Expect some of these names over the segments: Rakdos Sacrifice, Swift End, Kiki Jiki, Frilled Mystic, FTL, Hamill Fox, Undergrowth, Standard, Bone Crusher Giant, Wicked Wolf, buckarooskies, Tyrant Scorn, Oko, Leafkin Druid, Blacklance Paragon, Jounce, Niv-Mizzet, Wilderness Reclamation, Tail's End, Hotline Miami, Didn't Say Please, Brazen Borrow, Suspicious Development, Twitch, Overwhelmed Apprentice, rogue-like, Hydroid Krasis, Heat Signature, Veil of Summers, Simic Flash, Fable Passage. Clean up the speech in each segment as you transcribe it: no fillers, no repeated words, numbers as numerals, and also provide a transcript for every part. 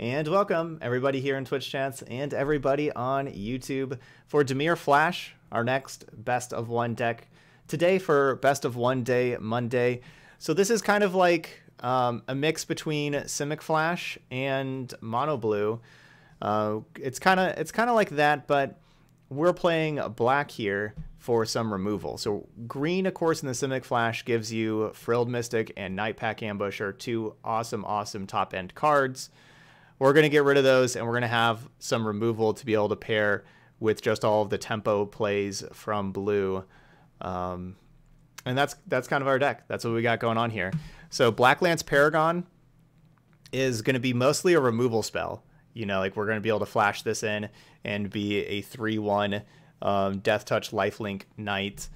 And welcome everybody here in Twitch chats and everybody on YouTube for Dimir Flash, our next best of one deck today for best of one day Monday. So this is kind of like a mix between Simic Flash and Mono Blue. It's kind of like that, but we're playing black here for some removal. So green, of course, in the Simic Flash gives you Frilled Mystic and Nightpack Ambusher, two awesome top end cards. We're going to get rid of those, and we're going to have some removal to be able to pair with just all of the tempo plays from blue. And that's kind of our deck. That's what we got going on here. So Blacklance Paragon is going to be mostly a removal spell. You know, like we're going to be able to flash this in and be a 3-1 Death Touch Lifelink Knight,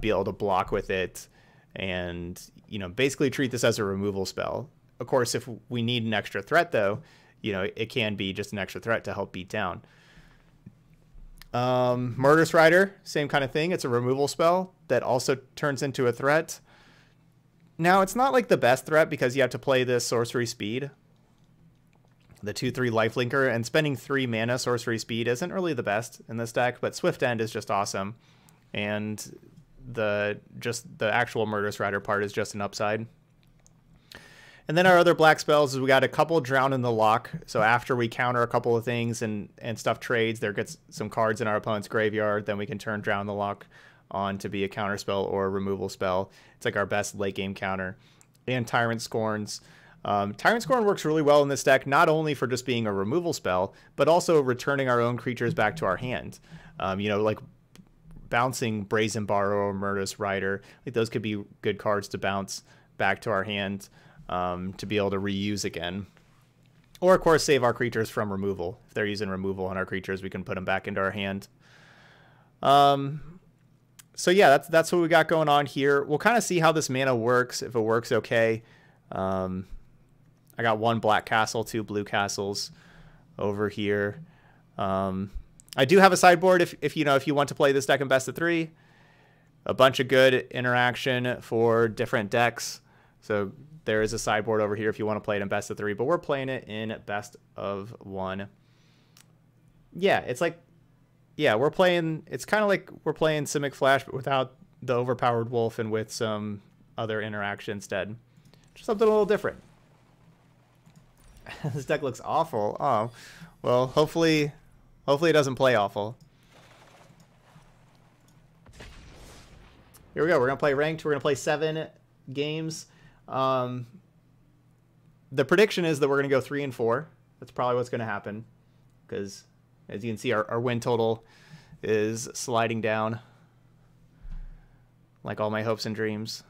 be able to block with it, and, you know, basically treat this as a removal spell. Of course, if we need an extra threat, though, you know, it can be just an extra threat to help beat down. Murderous Rider, same kind of thing. It's a removal spell that also turns into a threat. Now, it's not like the best threat because you have to play this sorcery speed, the 2/3 lifelinker, and spending 3 mana sorcery speed isn't really the best in this deck, but Swift End is just awesome. And the actual Murderous Rider part is just an upside. And then our other black spells is we got a couple Drown in the Loch. So after we counter a couple of things and stuff trades, there gets some cards in our opponent's graveyard. Then we can turn Drown in the Loch on to be a counter spell or a removal spell. It's like our best late game counter. And Tyrant Scorns. Tyrant Scorn works really well in this deck, not only for just being a removal spell, but also returning our own creatures back to our hand. You know, like bouncing Brazen Borrow, Murderous Rider. I think those could be good cards to bounce back to our hand, to be able to reuse again, or of course save our creatures from removal. If they're using removal on our creatures, we can put them back into our hand. So yeah, that's what we got going on here. We'll kind of see how this mana works. If it works, okay. I got one black castle, 2 blue castles over here. I do have a sideboard if you want to play this deck in best of 3. A bunch of good interaction for different decks. So there is a sideboard over here if you want to play it in best of 3, but we're playing it in best of 1. Yeah, it's like, yeah, we're playing, it's kind of like we're playing Simic Flash, but without the overpowered wolf and with some other interaction instead. Just something a little different. This deck looks awful. Oh, well, hopefully it doesn't play awful. Here we go. We're going to play ranked. We're going to play 7 games. The prediction is that we're going to go 3 and 4. That's probably what's going to happen, because as you can see, our win total is sliding down, like all my hopes and dreams.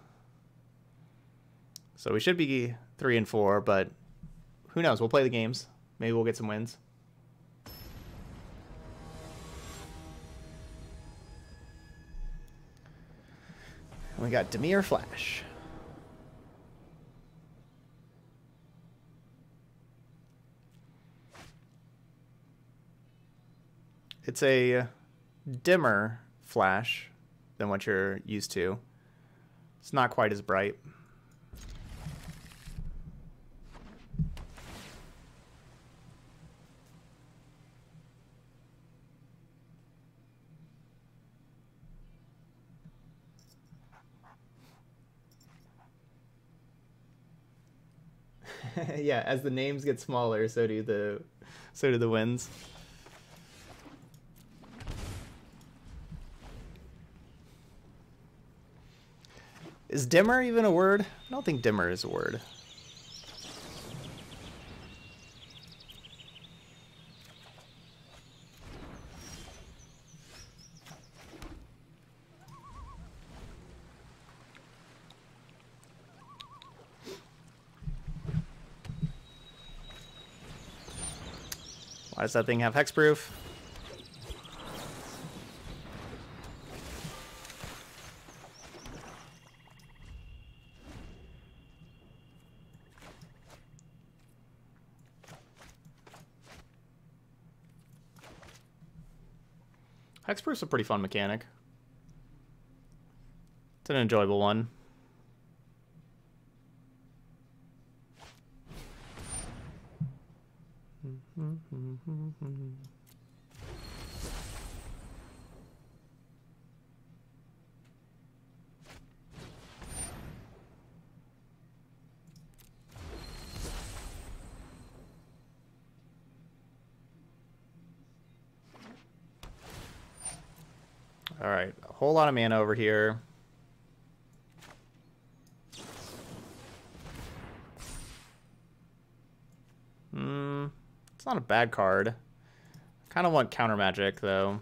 So we should be 3 and 4, but who knows? We'll play the games. Maybe we'll get some wins. And we got Dimir Flash. It's a dimmer flash than what you're used to. It's not quite as bright. Yeah, as the names get smaller, so do the wins. Is dimmer even a word? I don't think dimmer is a word. Why does that thing have hexproof? Hexproof's a pretty fun mechanic. It's an enjoyable one. All right, a whole lot of mana over here. It's not a bad card. I kind of want counter magic though.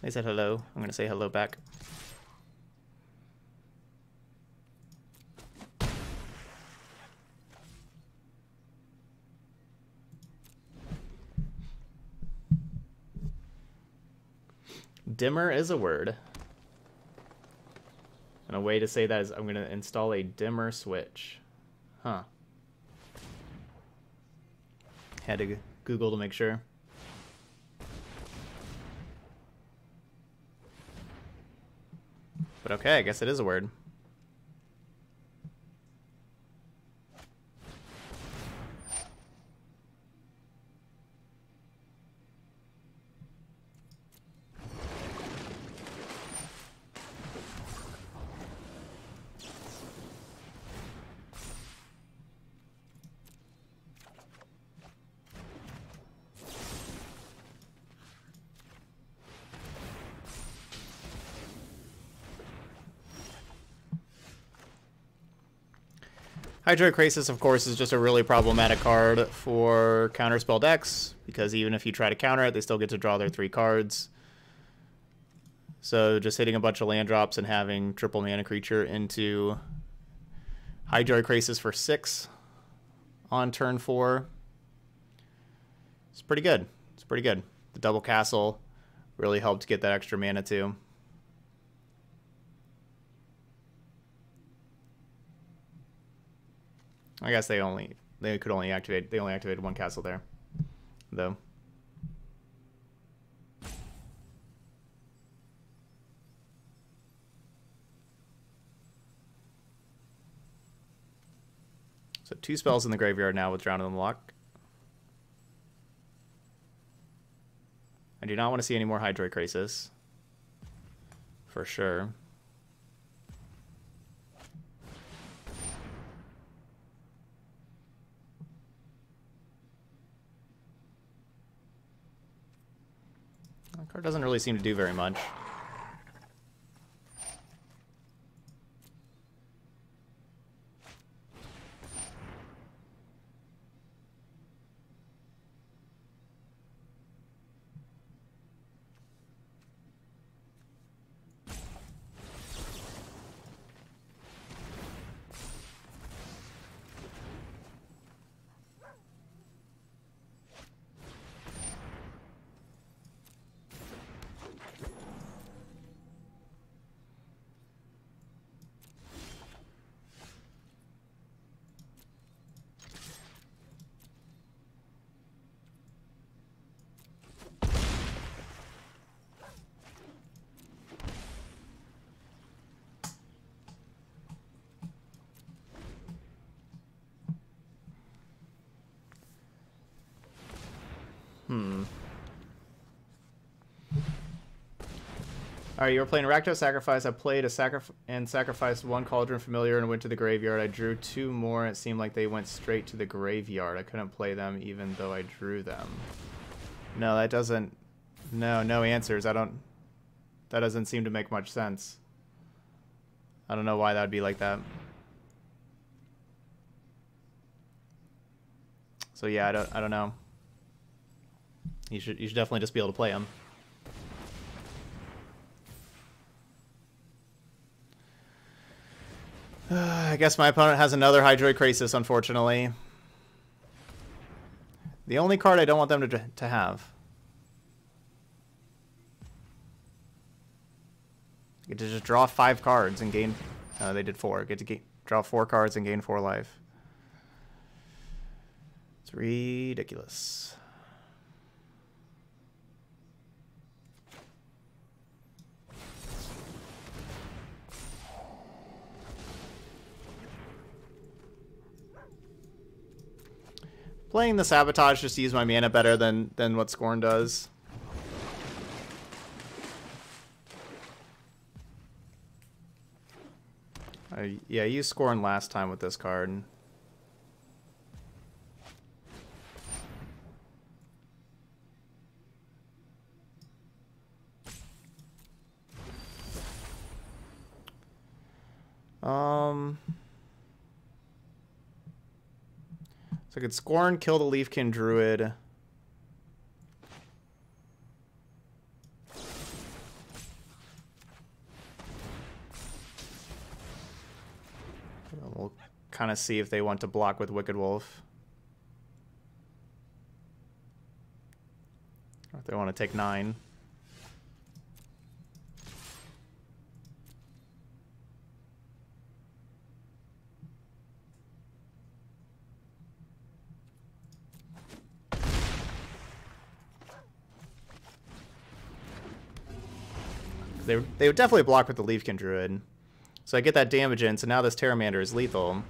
They said hello. I'm gonna say hello back. Dimmer is a word. And a way to say that is I'm going to install a dimmer switch. Huh. Had to Google to make sure. But okay, I guess it is a word. Hydroid Krasis, of course, is just a really problematic card for counterspell decks, because even if you try to counter it, they still get to draw their 3 cards. So just hitting a bunch of land drops and having triple mana creature into Hydroid Krasis for 6 on turn 4. It's pretty good. It's pretty good. The double castle really helped get that extra mana too. I guess they only activated one castle there, though. So 2 spells in the graveyard now with Drown in the Loch. I do not want to see any more Hydroid Krasis, for sure. Card doesn't really seem to do very much. Alright, you were playing Rakdos Sacrifice. I played sacrificed 1 Cauldron Familiar and went to the graveyard. I drew 2 more and it seemed like they went straight to the graveyard. I couldn't play them even though I drew them. No, that doesn't... No, no answers. I don't... That doesn't seem to make much sense. I don't know why that would be like that. So yeah, I don't know. You should definitely just be able to play them. I guess my opponent has another Hydroid Krasis, unfortunately. The only card I don't want them to have. Get to just draw 5 cards and gain... they did 4. Get to draw 4 cards and gain 4 life. It's ridiculous. Playing the Sabotage just to use my mana better than what Scorn does. Yeah, I used Scorn last time with this card. So I could Scorn, kill the Leafkin Druid. And we'll kind of see if they want to block with Wicked Wolf. Or if they want to take 9. They would definitely block with the Leafkin Druid. So I get that damage in, so now this Terramander is lethal.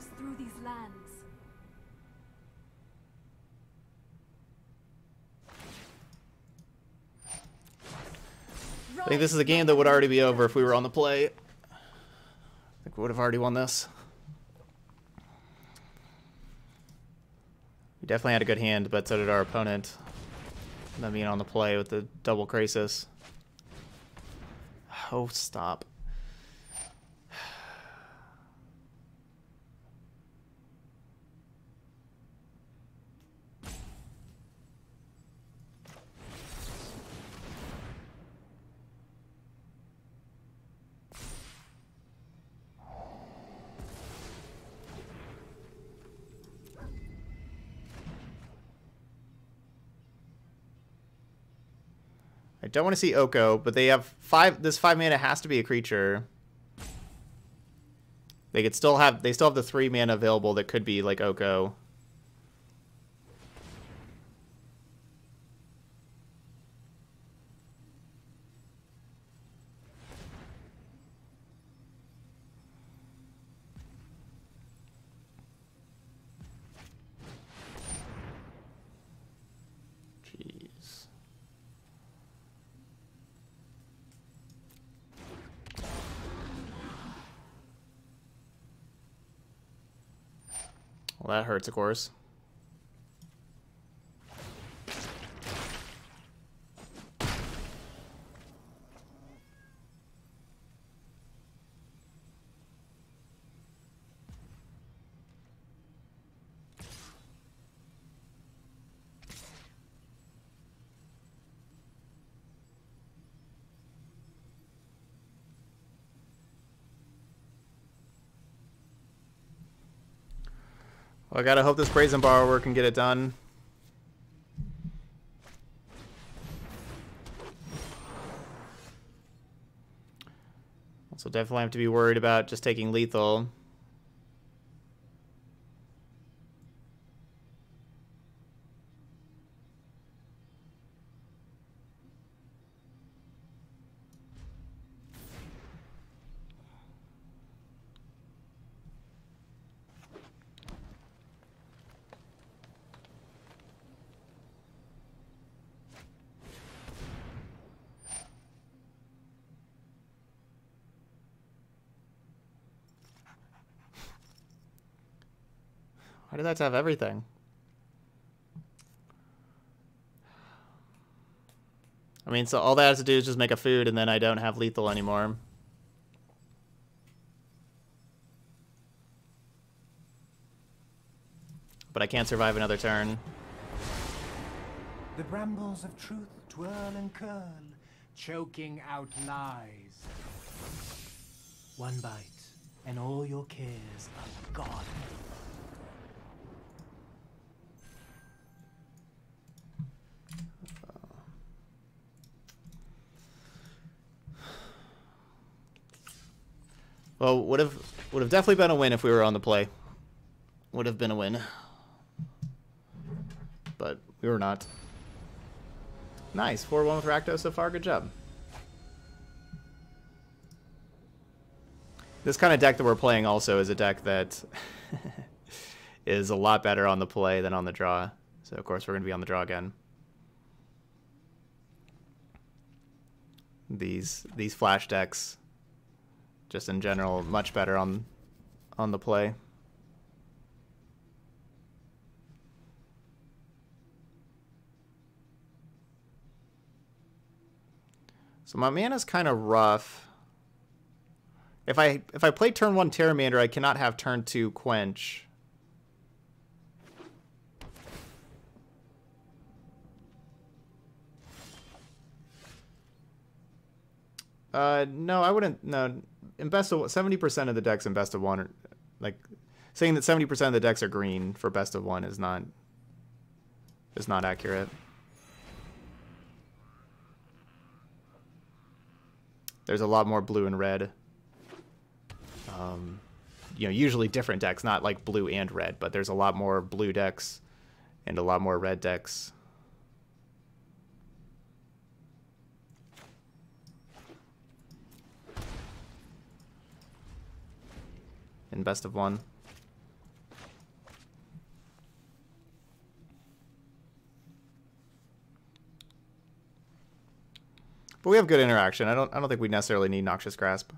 Through these lands. I think this is a game that would already be over if we were on the play. I think we would have already won this. We definitely had a good hand, but so did our opponent. And then being on the play with the double Krasis. Oh, stop. Don't want to see Oko, but they have 5. This 5 mana has to be a creature. They could still have. They still have the 3 mana available that could be like Oko. Well, that hurts, of course. I gotta hope this Brazen Borrower can get it done. Also definitely have to be worried about just taking lethal. Why did that have everything? I mean, so all that has to do is just make a food, and then I don't have lethal anymore. But I can't survive another turn. The brambles of truth twirl and curl, choking out lies. One bite, and all your cares are gone. Well, would have definitely been a win if we were on the play. Would have been a win. But we were not. Nice. 4-1 with Rakdos so far. Good job. This kind of deck that we're playing also is a deck that is a lot better on the play than on the draw. So, of course, we're going to be on the draw again. These flash decks, just in general, much better on the play. So my mana's kind of rough. If I play turn 1 Terramander, I cannot have turn 2 Quench. No, I wouldn't. No, in best of 70% of the decks in best of one, are, like saying that 70% of the decks are green for best of one is not accurate. There's a lot more blue and red. You know, usually different decks, not like blue and red, but there's a lot more blue decks and a lot more red decks. In best of one. But we have good interaction. I don't think we necessarily need Noxious Grasp.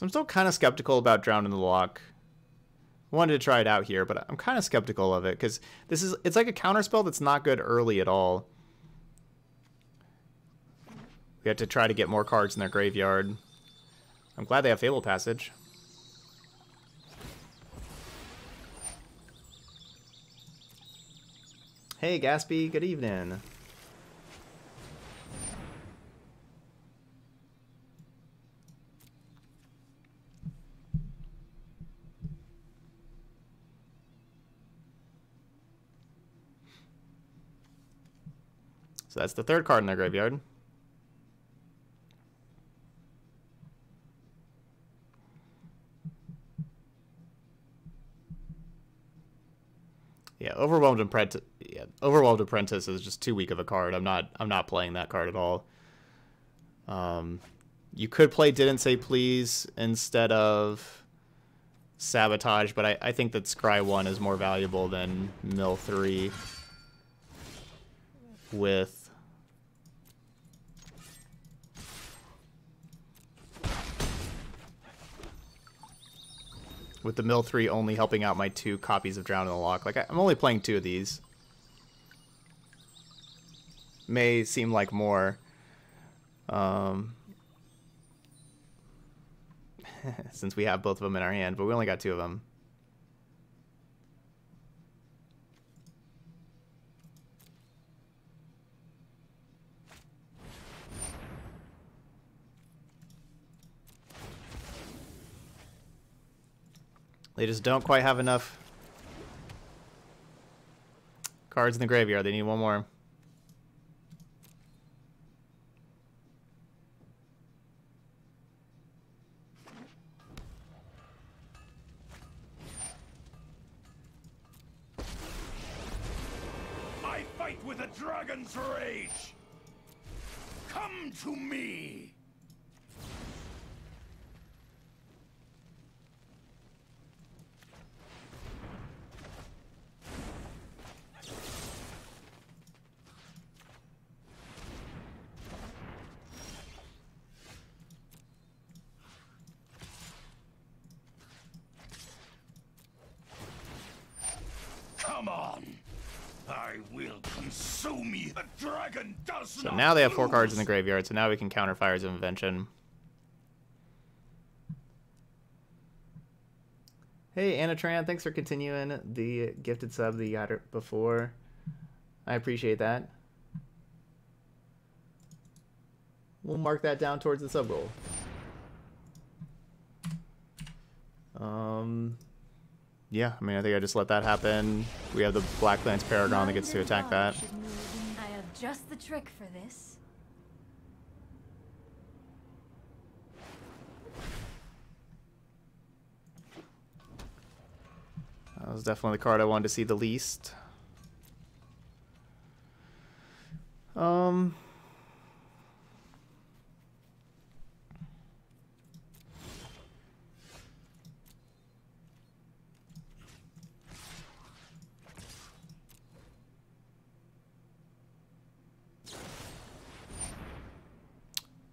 I'm still kind of skeptical about Drown in the Loch. I wanted to try it out here, but I'm kind of skeptical of it because it's like a counterspell that's not good early at all. We have to try to get more cards in their graveyard. I'm glad they have Fable Passage. Hey, Gaspy, good evening. So that's the third card in their graveyard. Yeah, Overwhelmed Apprentice is just too weak of a card. I'm not playing that card at all. You could play Didn't Say Please instead of Sabotage, but I think that Scry 1 is more valuable than Mill 3 with the mill 3 only helping out my 2 copies of Drown in the Loch. Like, I'm only playing 2 of these. May seem like more. Since we have both of them in our hand, but we only got 2 of them. They just don't quite have enough cards in the graveyard. They need one more. I fight with a dragon's rage. Come to me. So now they have 4 cards in the graveyard, so now we can counter Fires of Invention. Hey, Anatran, thanks for continuing the gifted sub that you got before. I appreciate that. We'll mark that down towards the sub goal. Yeah, I mean, I think I just let that happen. We have the Blacklance Paragon that gets to attack that. I have just the trick for this. That was definitely the card I wanted to see the least.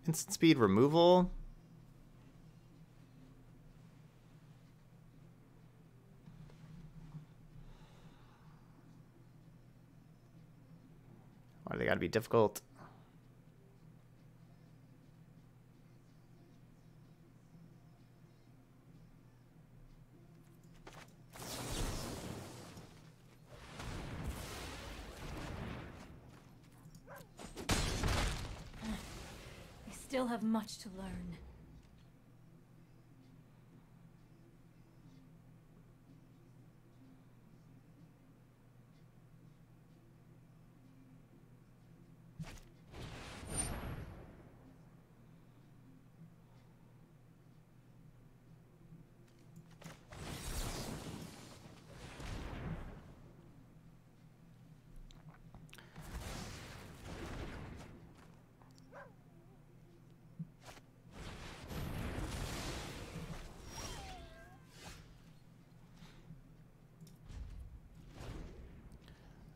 Instant speed removal. Why do they gotta be difficult? Still have much to learn.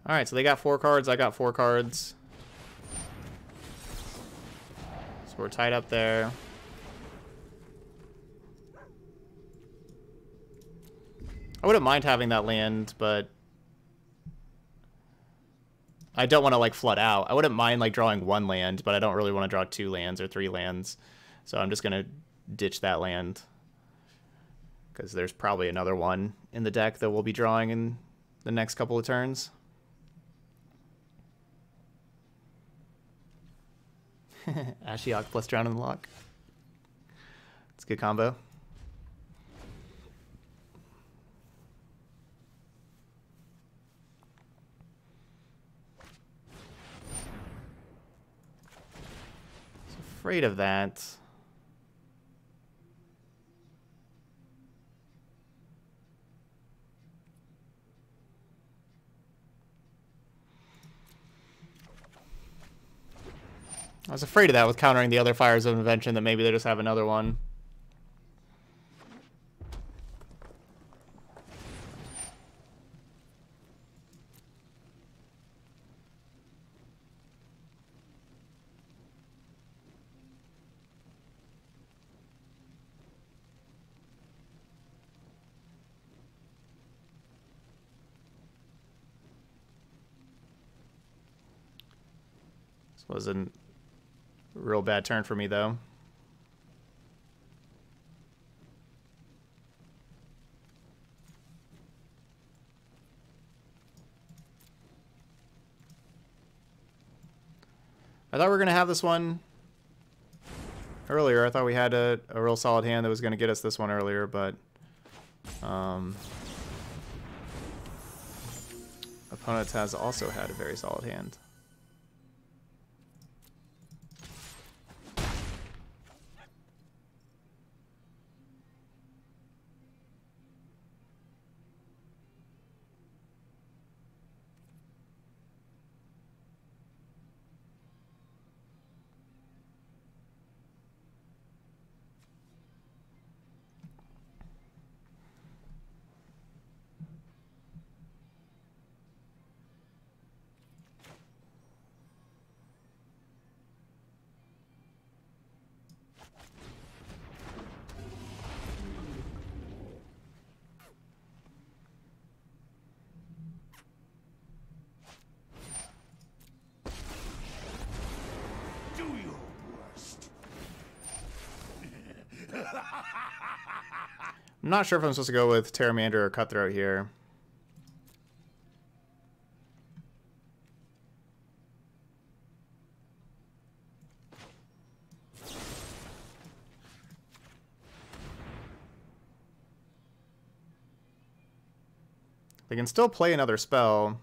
All right, so they got 4 cards. I got 4 cards. So we're tied up there. I wouldn't mind having that land, but I don't want to like flood out. I wouldn't mind like drawing 1 land, but I don't really want to draw 2 lands or 3 lands. So I'm just gonna ditch that land because there's probably another one in the deck that we'll be drawing in the next couple of turns. Ashiok plus Drown in the Loch. It's a good combo. I was afraid of that. I was afraid of that with countering the other Fires of Invention, that maybe they just have another one. This wasn't real bad turn for me, though. I thought we were going to have this one earlier. I thought we had a real solid hand that was going to get us this one earlier, but opponents has also had a very solid hand. I'm not sure if I'm supposed to go with Terramander or Cutthroat here. They can still play another spell.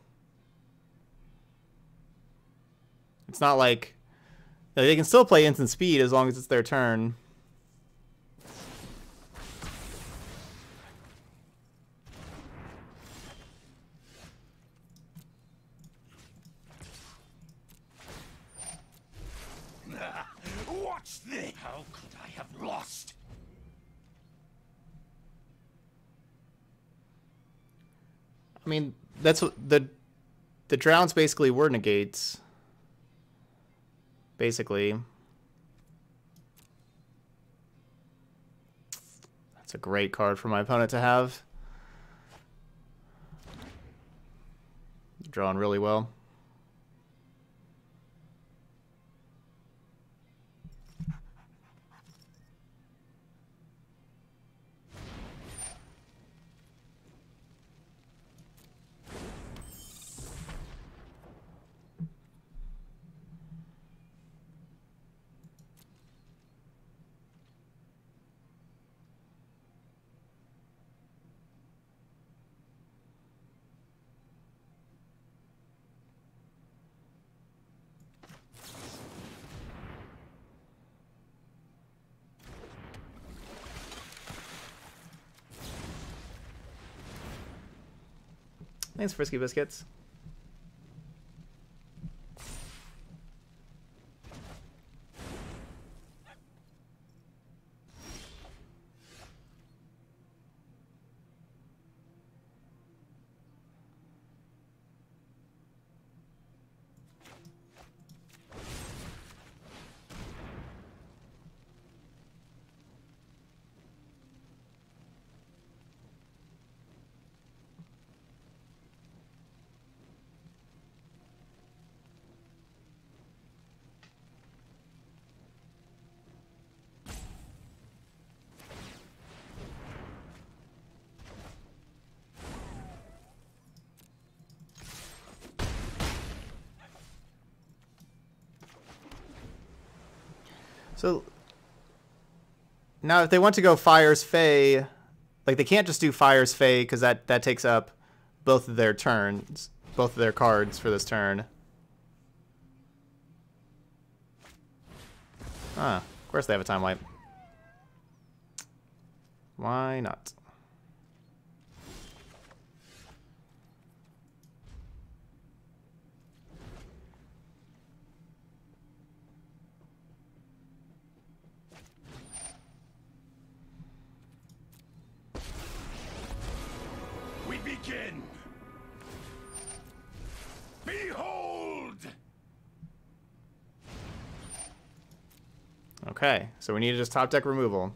It's not like... They can still play instant speed as long as it's their turn. What's this? How could I have lost? I mean, that's what the drowns basically were negates. Basically. That's a great card for my opponent to have. Drawn really well. Thanks, Frisky Biscuits. So now if they want to go Fires Fey, like they can't just do Fires Fey because that takes up both of their turns, both of their cards for this turn. Ah, of course they have a time wipe. Why not? Okay, so we need to just top deck removal.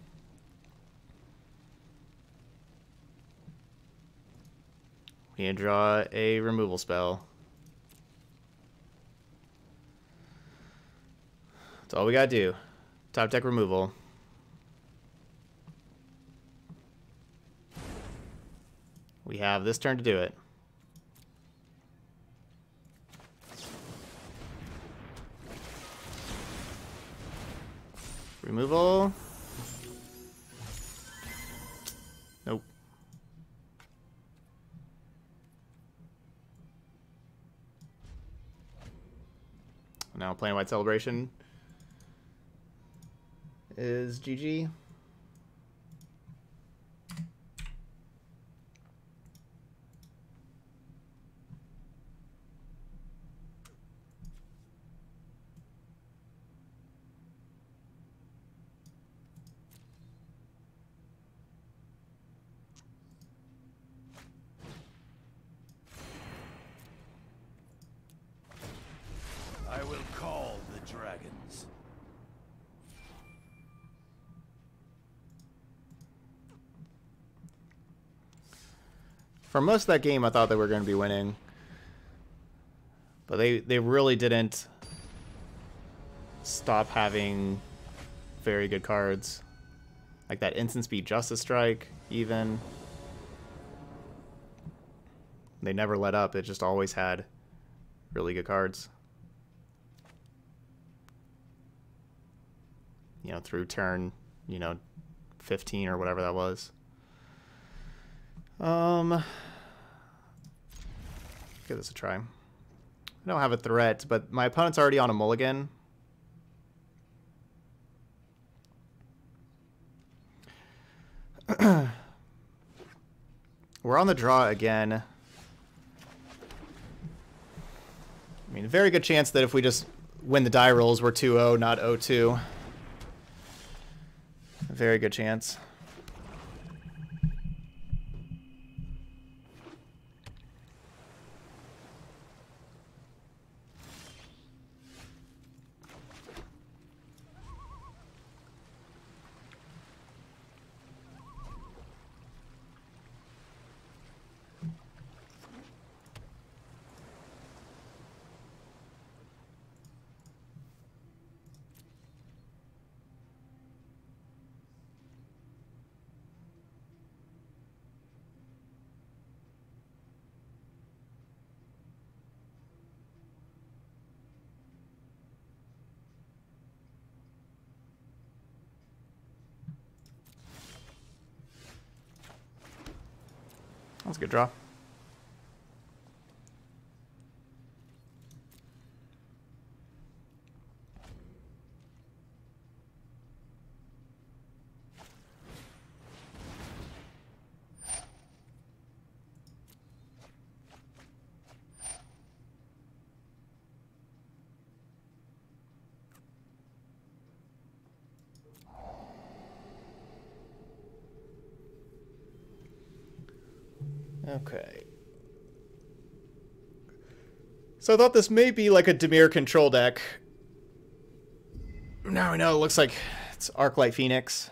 We need to draw a removal spell. That's all we gotta do. Top deck removal. We have this turn to do it. Removal. Nope. Now playing White Celebration is GG. For most of that game, I thought they were going to be winning. But they really didn't stop having very good cards. Like that instant speed Justice Strike, even. They never let up. It just always had really good cards. You know, through turn, you know, 15 or whatever that was. Let's give this a try. I don't have a threat, but my opponent's already on a mulligan. We're on the draw again. I mean, very good chance that if we just win the die rolls, we're 2-0, not 0-2. Very good chance. That's a good draw. Okay. So I thought this may be like a Dimir control deck. Now I know it looks like it's Arclight Phoenix.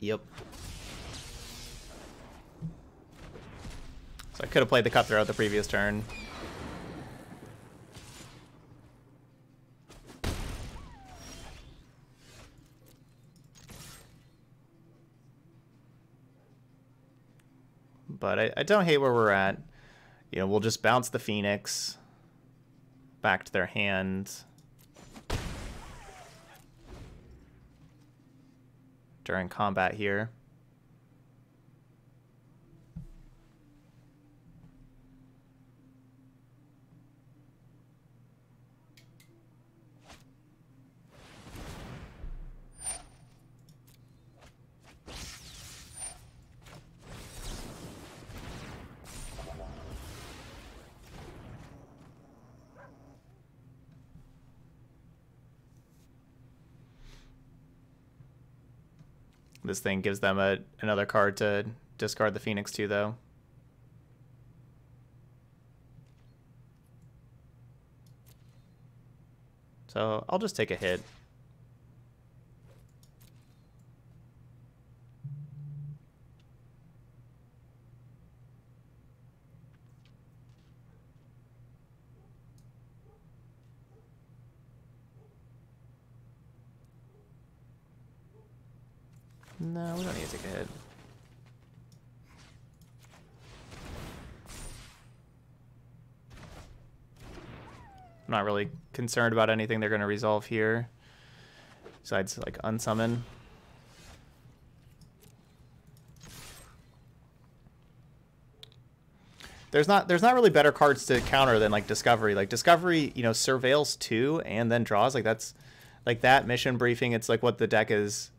Yep. So I could have played the Cutthroat the previous turn. But I don't hate where we're at. You know, we'll just bounce the Phoenix back to their hand. During combat here. This thing gives them another card to discard the Phoenix to, though. So I'll just take a hit. No, we don't need to take a hit. I'm not really concerned about anything they're going to resolve here. Besides, like, unsummon. There's not really better cards to counter than, like, Discovery. Like, Discovery, you know, surveils two and then draws. Like, that's, like, that mission briefing, it's, like, what the deck is...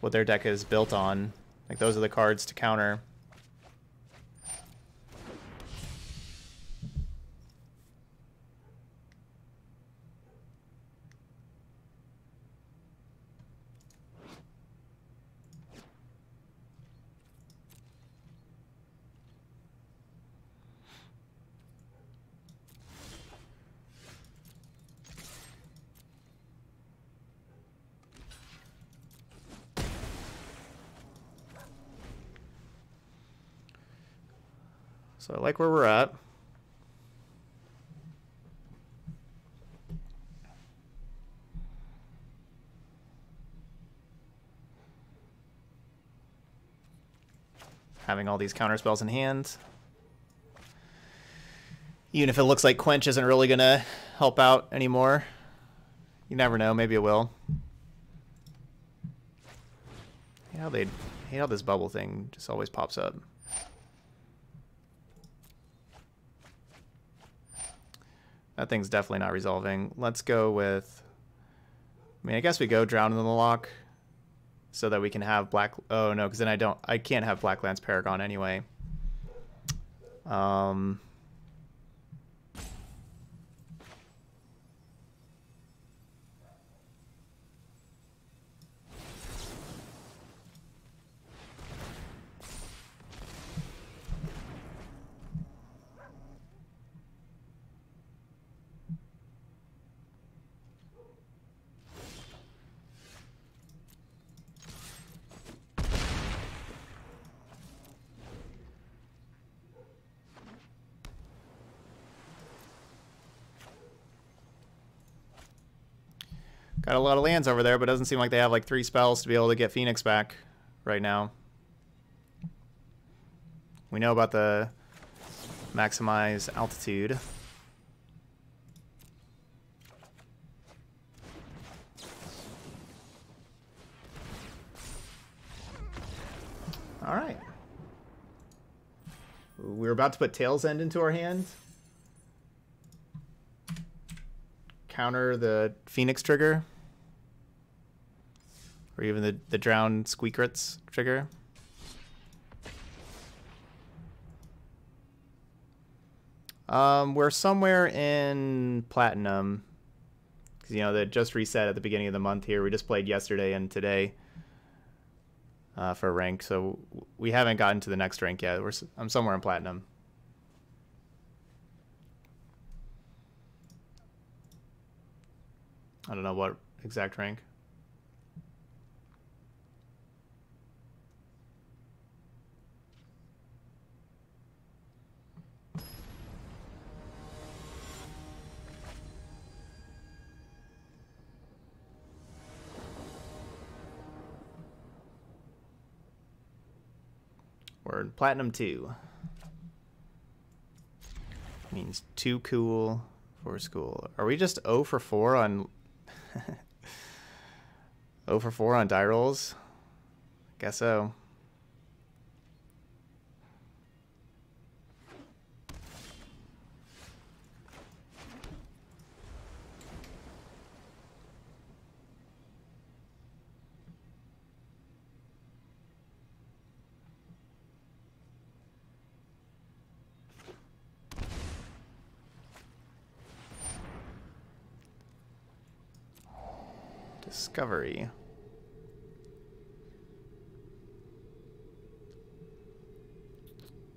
what their deck is built on. Like, those are the cards to counter. So I like where we're at. Having all these counterspells in hand. Even if it looks like Quench isn't really going to help out anymore. You never know. Maybe it will. Yeah, they hate how this bubble thing just always pops up. That thing's definitely not resolving. Let's go with... I mean, I guess we go Drown in the Loch so that we can have Black... Oh, no, because then I can't have Blacklance Paragon anyway. Got a lot of lands over there, but it doesn't seem like they have like 3 spells to be able to get Phoenix back right now. We know about the maximize altitude. All right. We're about to put Tail's End into our hand. Counter the Phoenix trigger. Or even the Drown Squeakrits trigger. We're somewhere in Platinum. Because, you know, that just reset at the beginning of the month here. We just played yesterday and today for rank. So we haven't gotten to the next rank yet. I'm somewhere in Platinum. I don't know what exact rank. We're in Platinum 2. Means too cool for school. Are we just 0 for 4 on... 0 for 4 on die rolls? Guess so. Discovery.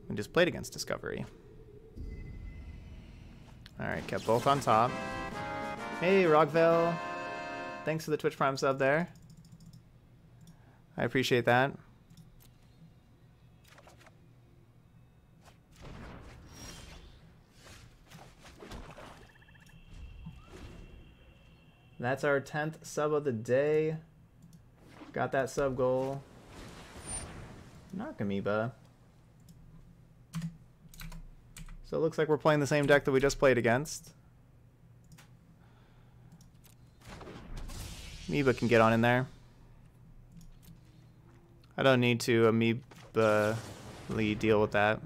We just played against Discovery. Alright, kept both on top. Hey, Rogville. Thanks for the Twitch Prime sub there. I appreciate that. That's our 10th sub of the day. Got that sub goal. Narcomoeba. So it looks like we're playing the same deck that we just played against. Amoeba can get on in there. I don't need to Amoeba-ly deal with that.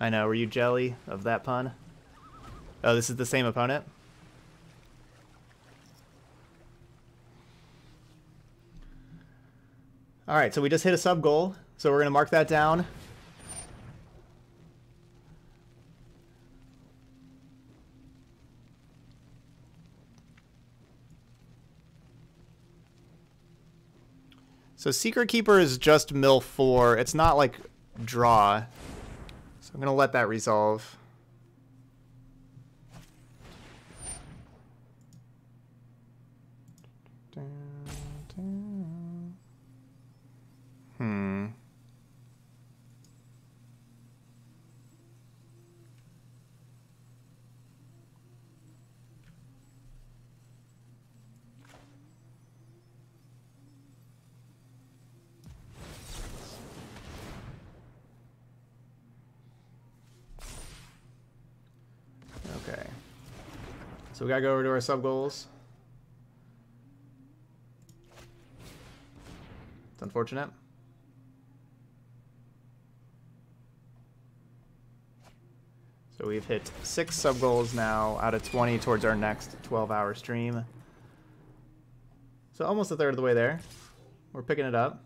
I know, were you jelly of that pun? Oh, this is the same opponent? Alright, so we just hit a sub goal, so we're going to mark that down. So Secret Keeper is just mill 4, it's not like draw. I'm going to let that resolve. So we gotta go over to our sub goals. It's unfortunate. So we've hit 6 sub goals now out of 20 towards our next 12-hour stream. So almost a third of the way there. We're picking it up.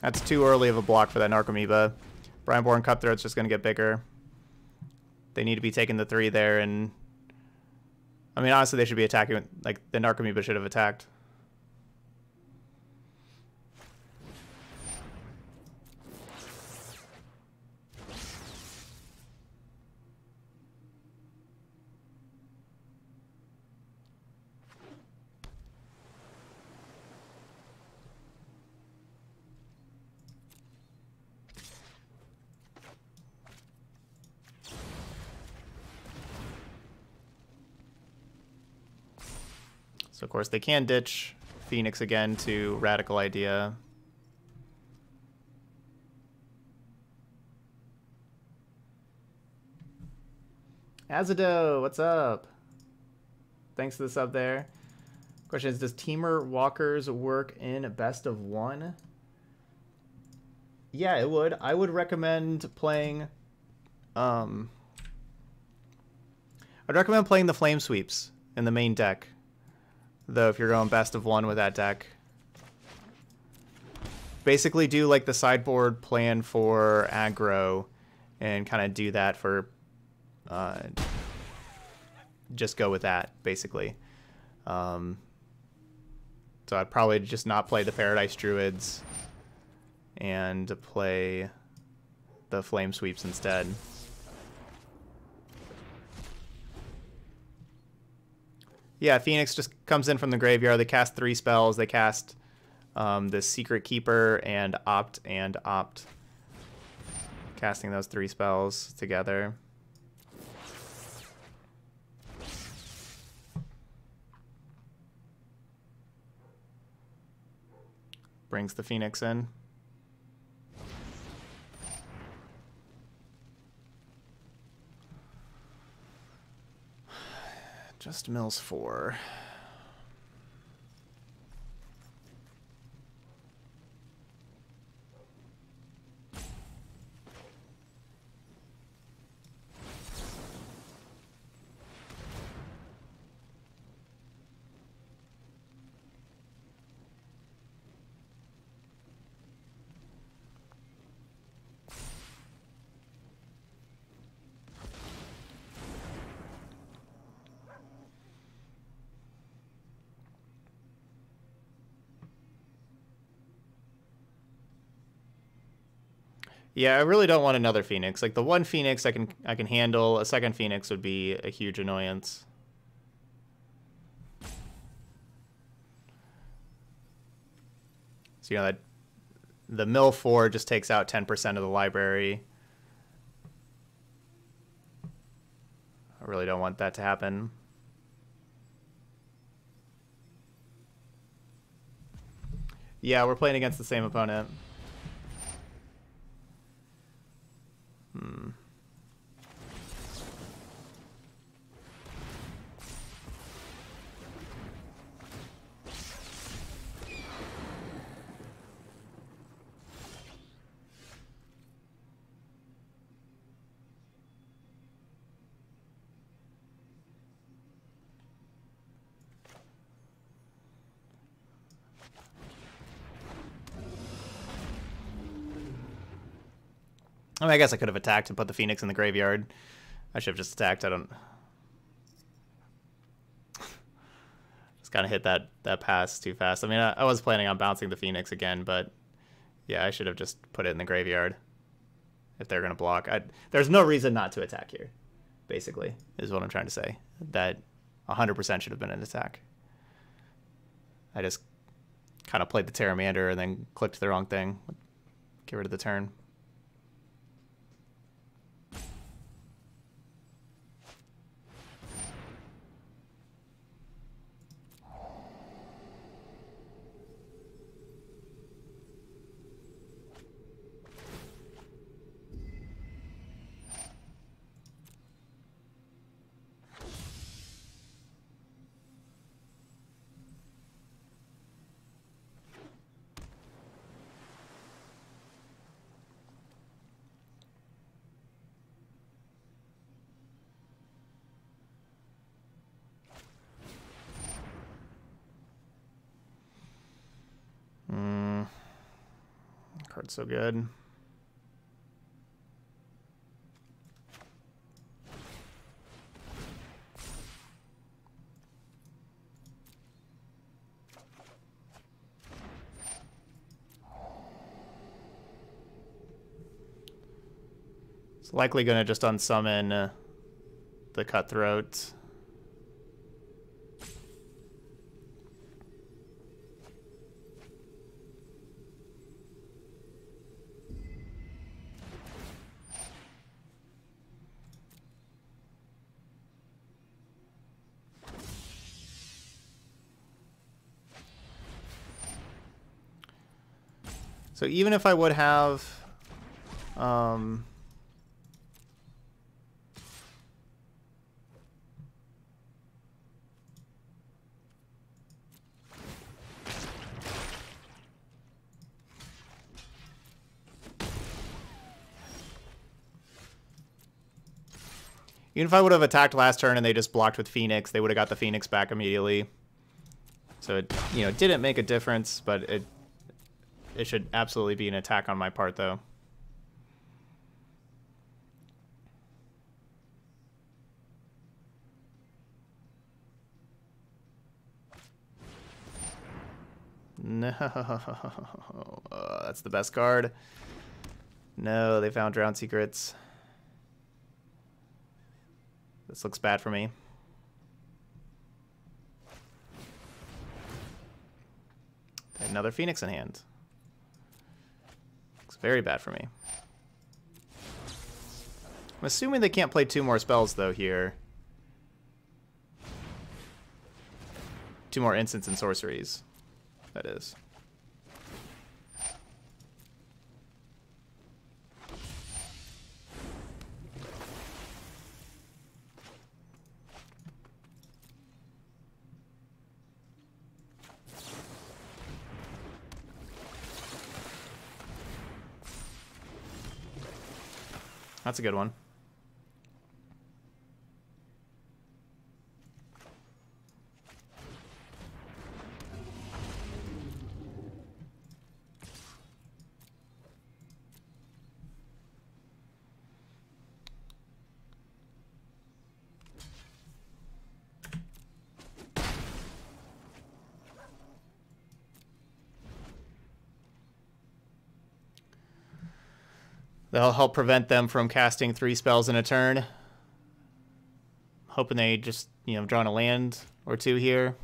That's too early of a block for that Narcomoeba. Brineborn Cutthroat's just going to get bigger. They need to be taking the 3 there, and I mean, honestly, they should be attacking. Like, the Narcomoeba should have attacked. So, of course, they can ditch Phoenix again to Radical Idea. Azado, what's up? Thanks for the sub there. Question is, does Teamer Walkers work in best of one? Yeah, it would. I would recommend playing... I'd recommend playing the Flame Sweeps in the main deck. Though if you're going best of one with that deck, basically do like the sideboard plan for aggro and kind of do that for just go with that basically. So I'd probably just not play the Paradise Druids and play the Flame Sweeps instead. Yeah, Phoenix just comes in from the graveyard. They cast 3 spells. They cast the Secret Keeper and Opt and Opt. Casting those 3 spells together. Brings the Phoenix in. Just mills 4. Yeah, I really don't want another Phoenix. Like, the one Phoenix I can handle. A second Phoenix would be a huge annoyance. So, you know, that the mill 4 just takes out 10% of the library. I really don't want that to happen. Yeah, we're playing against the same opponent. I mean, I guess I could have attacked and put the Phoenix in the graveyard. I should have just attacked. I don't... just kind of hit that pass too fast. I mean, I was planning on bouncing the Phoenix again, but yeah, I should have just put it in the graveyard if they're going to block. There's no reason not to attack here, basically, is what I'm trying to say. That 100% should have been an attack. I just kind of played the Terramander and then clicked the wrong thing. Get rid of the turn. far it's so good. It's likely going to just unsummon the Cutthroat. So even if I would have even if I would have attacked last turn and they just blocked with Phoenix, they would have got the Phoenix back immediately. So it, you know, didn't make a difference, but it should absolutely be an attack on my part, though. No, that's the best card. No, they found Drown Secrets. This looks bad for me. Another Phoenix in hand. Looks very bad for me. I'm assuming they can't play two more spells, though, here. Two more instants and sorceries. That is. That's a good one. That'll help prevent them from casting three spells in a turn. I'm hoping they just, you know, draw a land or two here.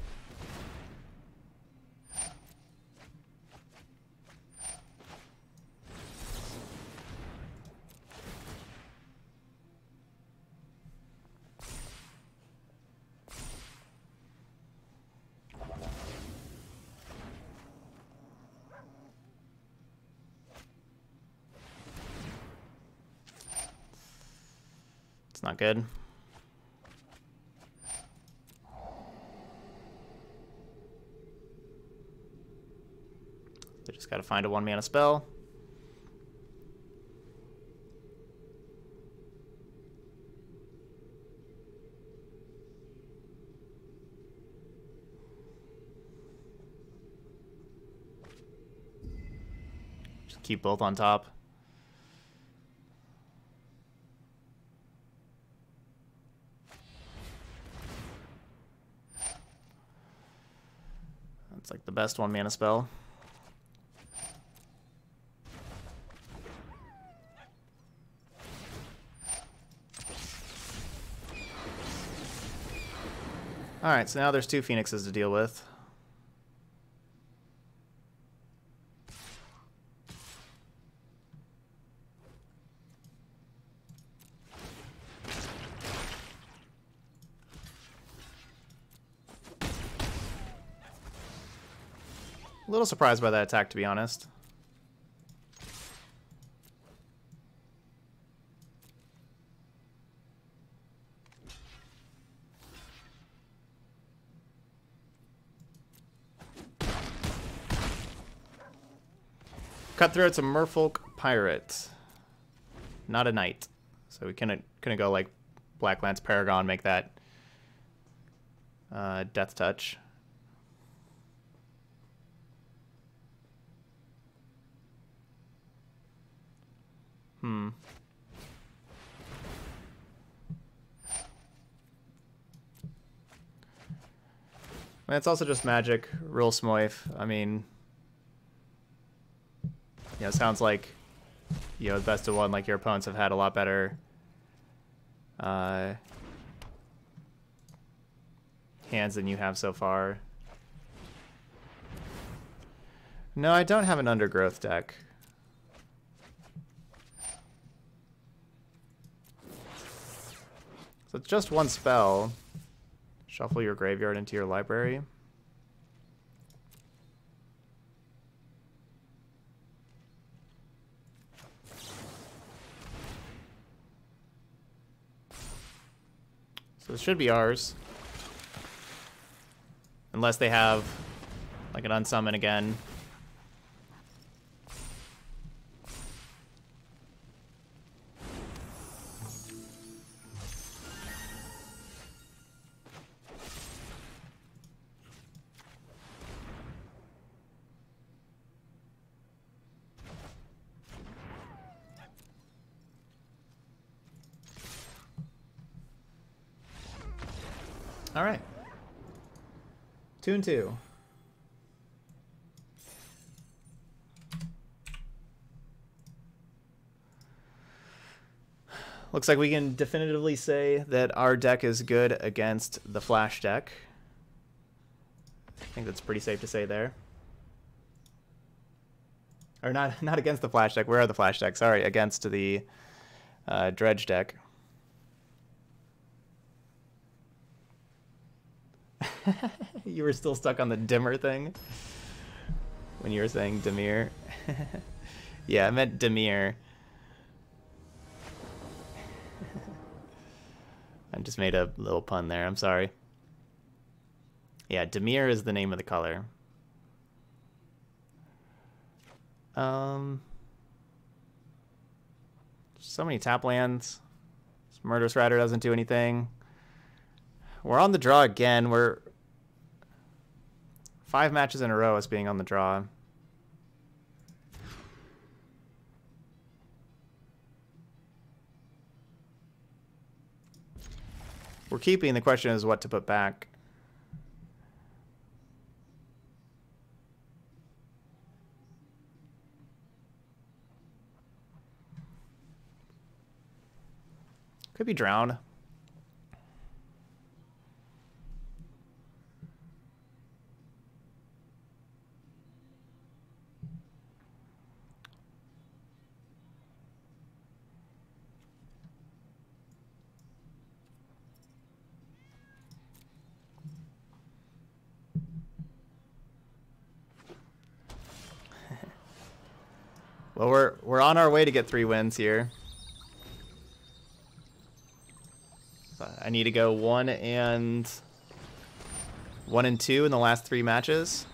Not good. They just gotta find a 1-mana spell. Just keep both on top. It's like the best 1-mana spell. Alright, so now there's two Phoenixes to deal with. A little surprised by that attack, to be honest. Cutthroat's a merfolk pirate, not a knight, so we couldn't go like Blacklance Paragon, make that Death Touch. I mean, it's also just magic, real smoif. I mean, you know, sounds like, you know, the best of one, like your opponents have had a lot better hands than you have so far. No, I don't have an undergrowth deck. So it's just one spell. Shuffle your graveyard into your library. So this should be ours. Unless they have like an unsummon again. All right, 2-2. Looks like we can definitively say that our deck is good against the Flash deck. I think that's pretty safe to say there. Or not against the Flash deck. Where are the Flash deck? Sorry, against the Dredge deck. You were still stuck on the Dimir thing when you were saying Dimir. Yeah, I meant Dimir. I just made a little pun there. I'm sorry. Yeah, Dimir is the name of the color. So many tap lands. This Murderous Rider doesn't do anything. We're on the draw again. We're 5 matches in a row as being on the draw. We're keeping. The question is what to put back. Could be Drown. Well, we're on our way to get 3 wins here. I need to go 1-2 in the last 3 matches.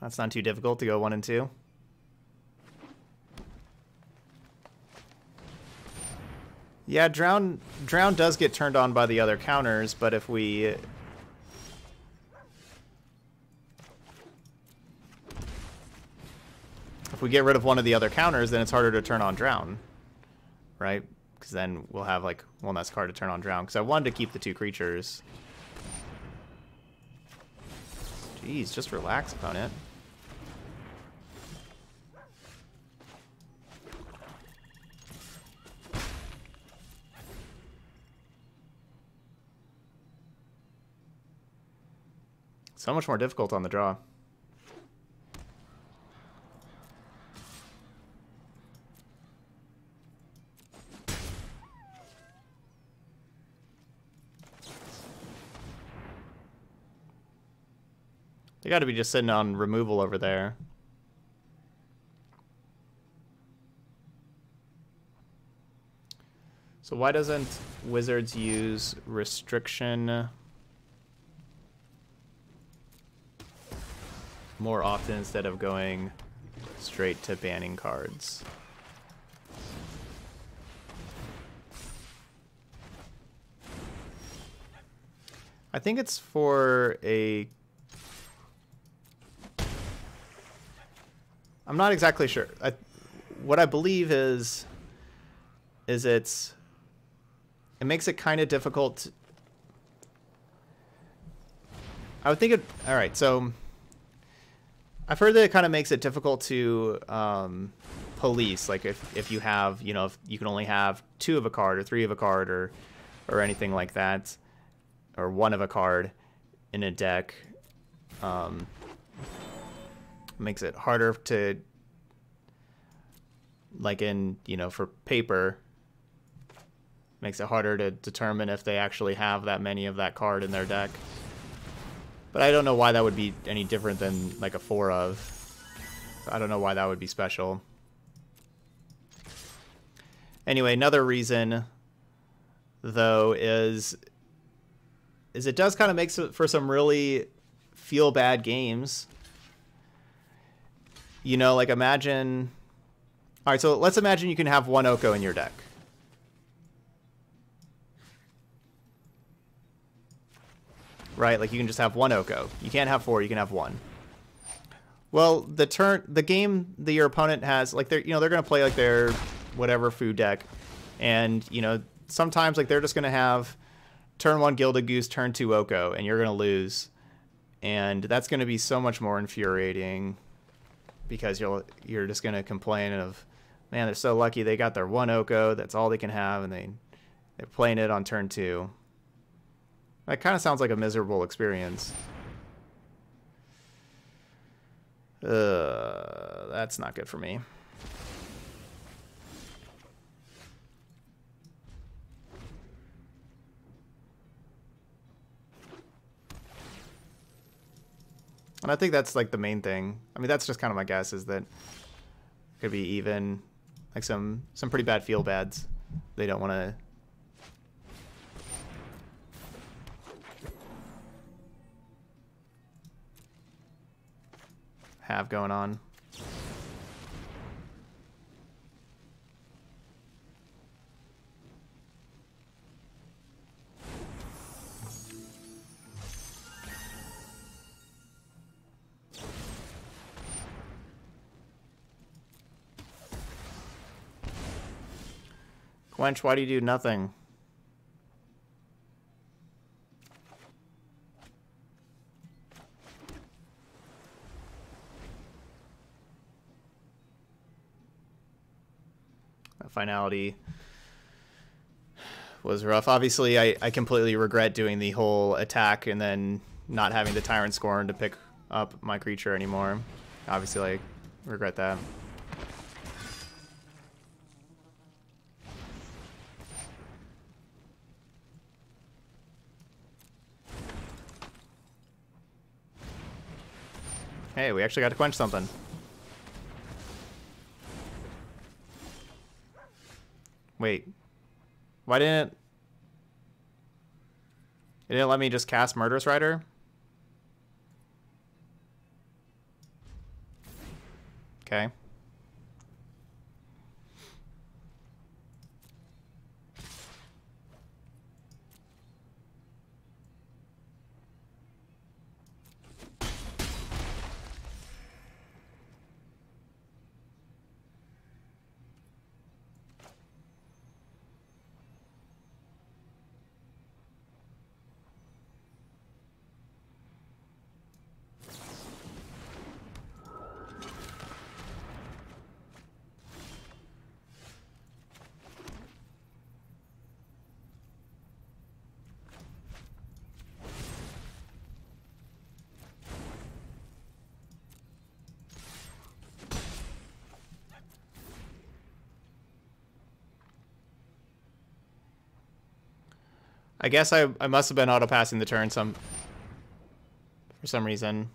That's not too difficult to go 1-2. Yeah, Drown does get turned on by the other counters, but if we... if we get rid of one of the other counters, then it's harder to turn on Drown, right? Because then we'll have, like, one less card to turn on Drown, because I wanted to keep the 2 creatures. Jeez, just relax, opponent. So much more difficult on the draw. They gotta be just sitting on removal over there. So why doesn't Wizards use restriction more often instead of going straight to banning cards? I think it's for a... I'm not exactly sure. What I believe is it makes it kind of difficult. I would think it. All right, so I've heard that it kind of makes it difficult to police. Like if you have, you know, if you can only have two of a card or three of a card or anything like that, or one of a card in a deck. Makes it harder to, like in, you know, for paper, makes it harder to determine if they actually have that many of that card in their deck. But I don't know why that would be any different than like a four of. I don't know why that would be special. Anyway, another reason though is it does kind of make for some really feel bad games. You know, like imagine... All right, so let's imagine you can have one Oko in your deck. Right, like you can just have one Oko. You can't have four, you can have one. Well, the game that your opponent has, like they're, you know, they're going to play like their whatever food deck. And, you know, sometimes like they're just going to have turn one Gilded Goose, turn two Oko, and you're going to lose. And that's going to be so much more infuriating. Because you're just gonna complain of, man, they're so lucky they got their one Oko. That's all they can have, and they're playing it on turn two. That kind of sounds like a miserable experience. That's not good for me. And I think that's like the main thing. I mean, that's just kind of my guess, is that it could be even like some pretty bad feel bads. They don't want to. Have going on. Wench, why do you do nothing? That finality was rough. Obviously, I completely regret doing the whole attack and then not having the Tyrant Scorn to pick up my creature anymore. Obviously, I regret that. Hey, we actually got to quench something. Wait. Why didn't it... It didn't let me just cast Murderous Rider? Okay. I guess I must have been auto-passing the turn for some reason.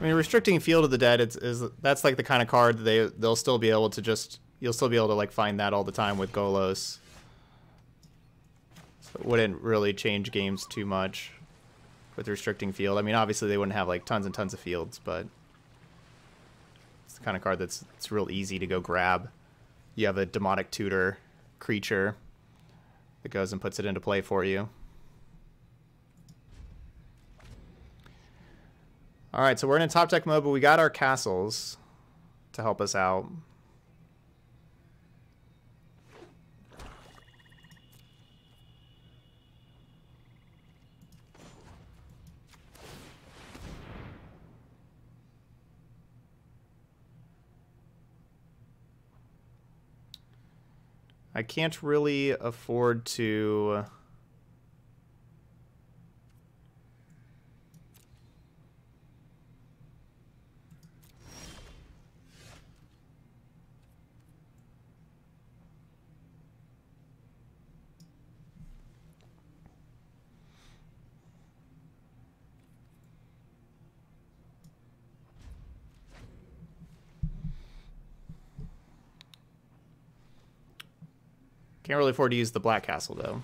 I mean, restricting Field of the Dead is that's like the kind of card that they'll still be able to just you'll still be able to like find that all the time with Golos. So it wouldn't really change games too much with restricting Field. I mean, obviously they wouldn't have like tons and tons of fields, but it's the kind of card that's it's real easy to go grab. You have a Demonic Tutor creature that goes and puts it into play for you. All right, so we're in a top deck mode, but we got our castles to help us out. I can't really afford to... Can't really afford to use the Black Castle, though.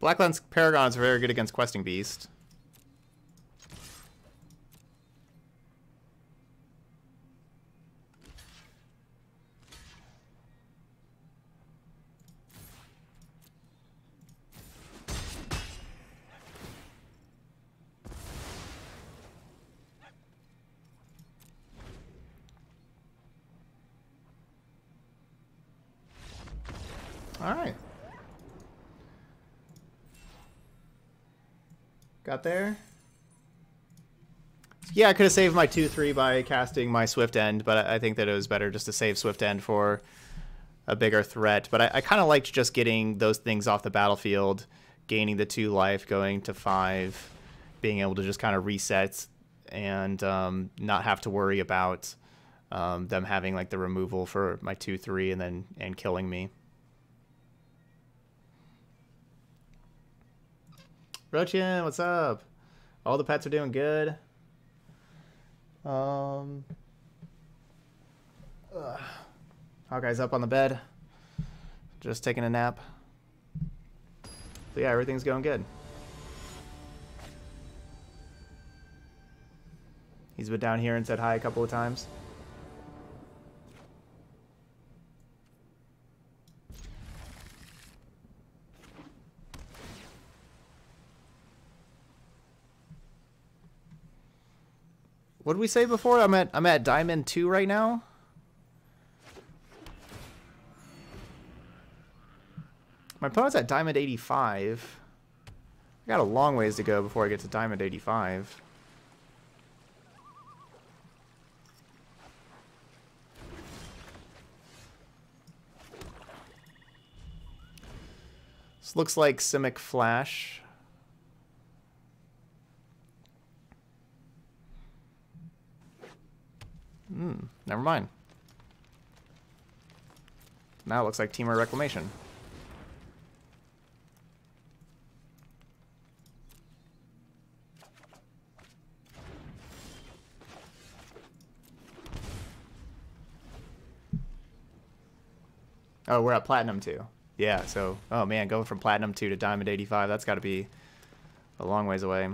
Blacklance Paragons are very good against Questing Beast. All right. Got there. Yeah, I could have saved my 2-3 by casting my Swift End, but I think that it was better just to save Swift End for a bigger threat. But I kind of liked just getting those things off the battlefield, gaining the 2 life, going to 5, being able to just kind of reset and not have to worry about them having like the removal for my 2-3 and then killing me. Rochin, what's up? All the pets are doing good. Hawkeye's up on the bed, just taking a nap. So yeah, everything's going good. He's been down here and said hi a couple of times. What did we say before? I'm at Diamond 2 right now. My opponent's at Diamond 85. I got a long ways to go before I get to Diamond 85. This looks like Simic Flash. Never mind. Now it looks like Temur Reclamation. Oh, we're at Platinum 2. Yeah, so, oh man, going from Platinum 2 to Diamond 85, that's got to be a long ways away.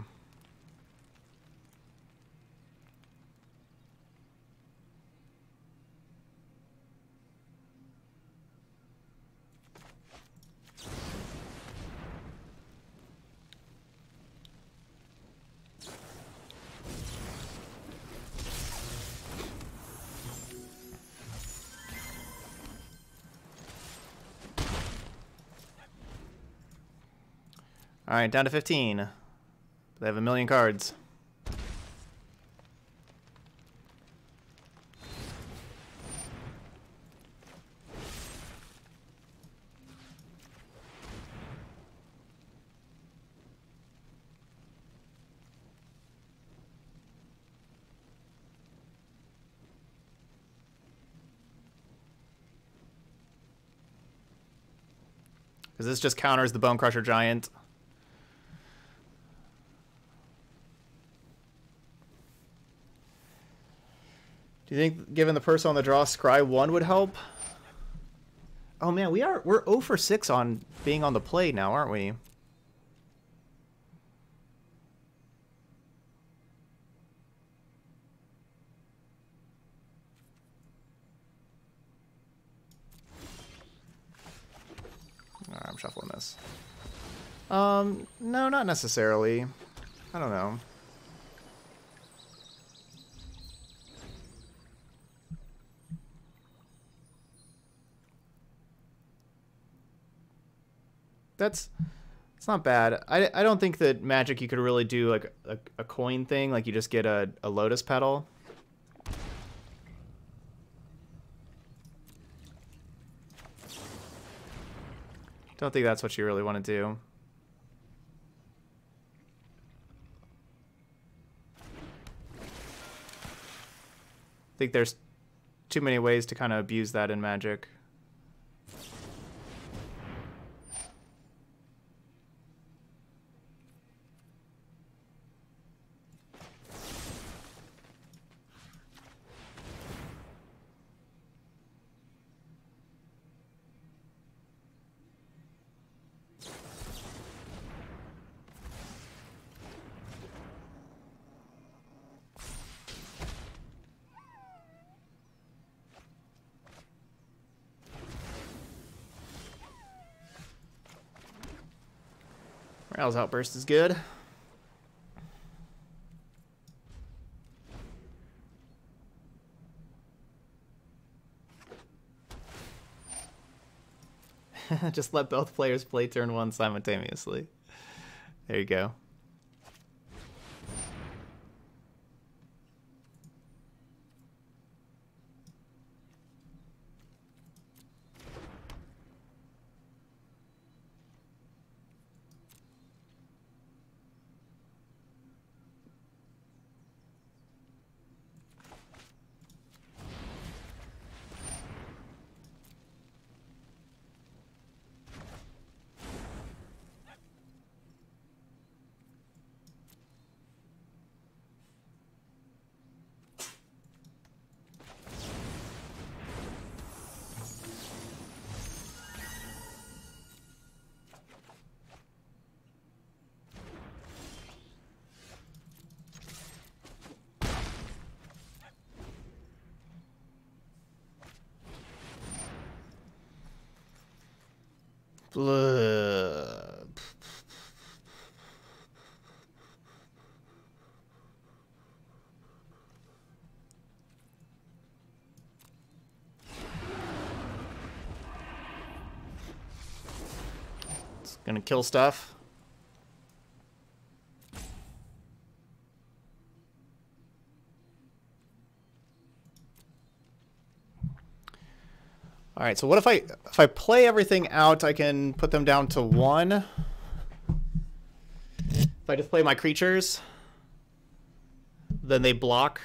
All right, down to 15. They have a million cards. Because this just counters the Bone Crusher Giant. Do you think, given the person on the draw, Scry 1 would help? Oh man, we're 0 for 6 on being on the play now, aren't we? Alright, I'm shuffling this. No, not necessarily. I don't know. It's not bad. I don't think that Magic you could really do like a coin thing, like you just get a Lotus Petal. Don't think that's what you really want to do. I think there's too many ways to kind of abuse that in Magic. Rattles Outburst is good. Just let both players play turn 1 simultaneously. There you go. It's gonna kill stuff. All right, so what if I play everything out, I can put them down to 1. If I just play my creatures, then they block.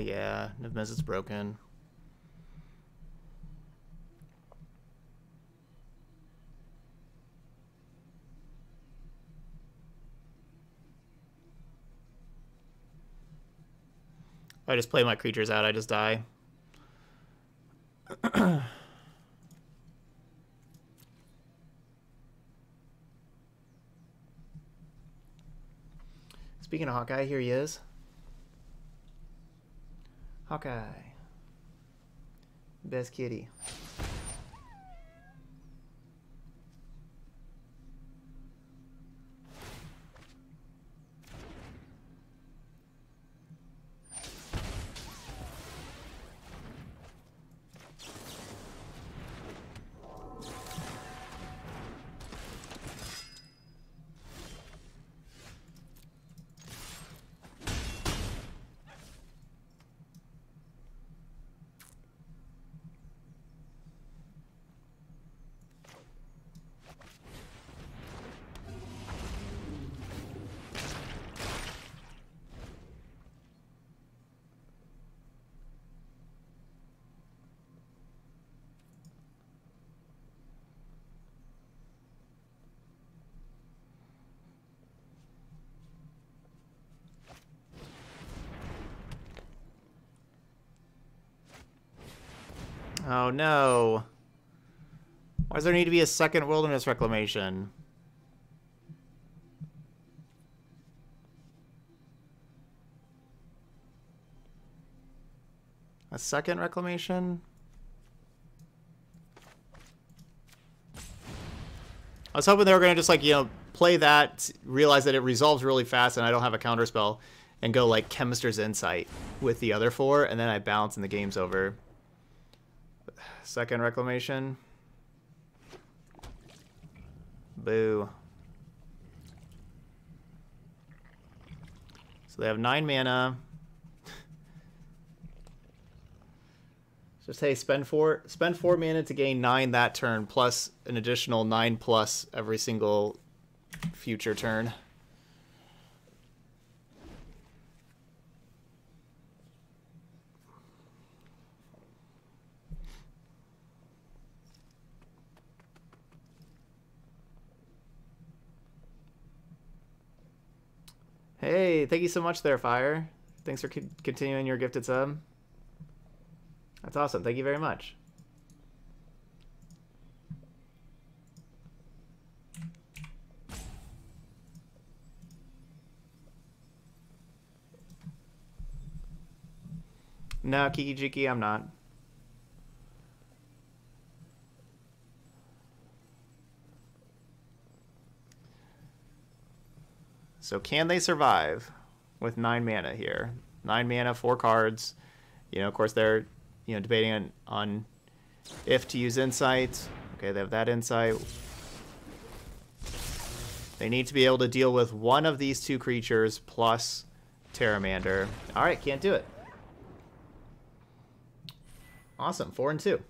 Yeah. Niv-Mizzet is broken. If I just play my creatures out, I just die. Speaking of Hawkeye, here he is. Okay. Best kitty. Oh no. Why does there need to be a second Wilderness Reclamation? A second Reclamation? I was hoping they were going to just, like, you know, play that, realize that it resolves really fast and I don't have a counterspell, and go, like, Chemister's Insight with the other four, and then I bounce and the game's over. Second Reclamation. Boo. So they have 9 mana. Just, hey, spend four mana to gain 9 that turn, plus an additional 9 plus every single future turn. Hey, thank you so much there, Fire. Thanks for continuing your gifted sub. That's awesome. Thank you very much. No, Kiki Jiki, I'm not. So can they survive with 9 mana here? 9 mana, 4 cards. You know, of course they're, you know, debating on if to use Insight. Okay, they have that Insight. They need to be able to deal with one of these 2 creatures plus Terramander. All right, can't do it. Awesome, 4 and 2.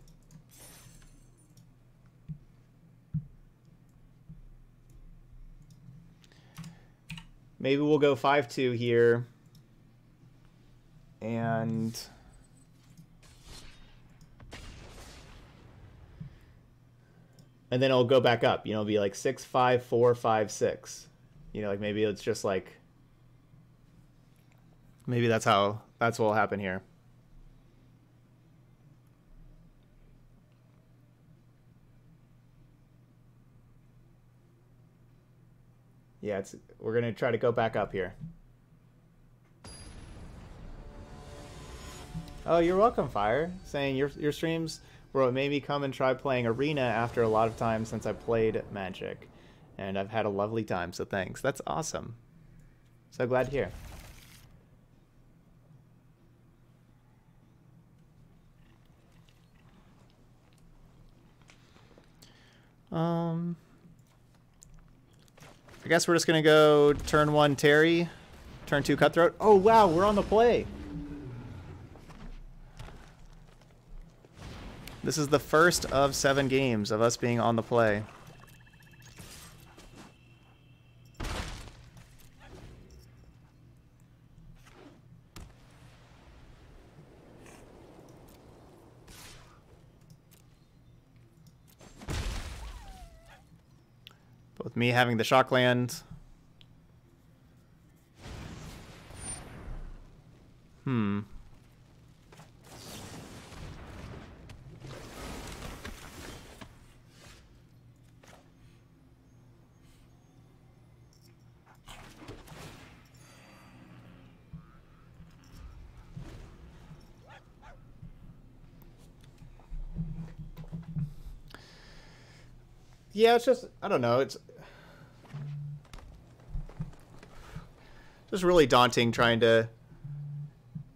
Maybe we'll go 5-2 here, and then it'll go back up. You know, it'll be like 6-5, 4-5, 6. You know, like maybe it's just like maybe that's what'll happen here. Yeah, we're going to try to go back up here. Oh, you're welcome, Fire. Saying your streams were what made me come and try playing Arena after a lot of time since I played Magic. And I've had a lovely time, so thanks. That's awesome. So glad to hear. I guess we're just going to go turn 1 Terry, turn 2 Cutthroat. Oh, wow, we're on the play. This is the first of 7 games of us being on the play. With me having the Shockland. Yeah, it's just, I don't know, it's just really daunting trying to,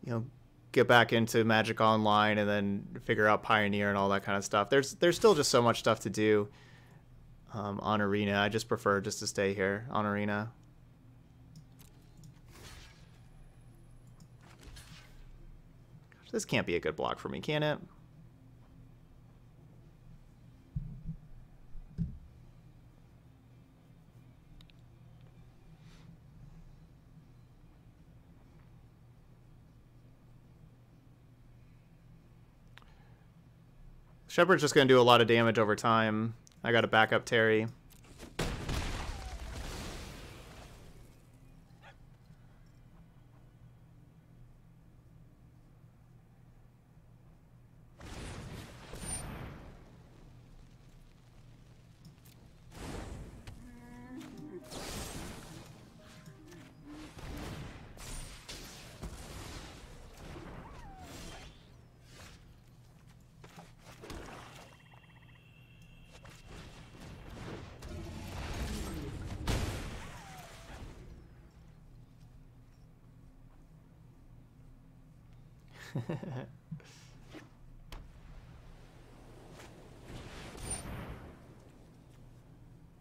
you know, get back into Magic Online and then figure out Pioneer and all that kind of stuff. There's still just so much stuff to do on Arena. I just prefer just to stay here on Arena. Gosh, this can't be a good block for me, can it? Shepherd's just going to do a lot of damage over time. I got to back up Terry.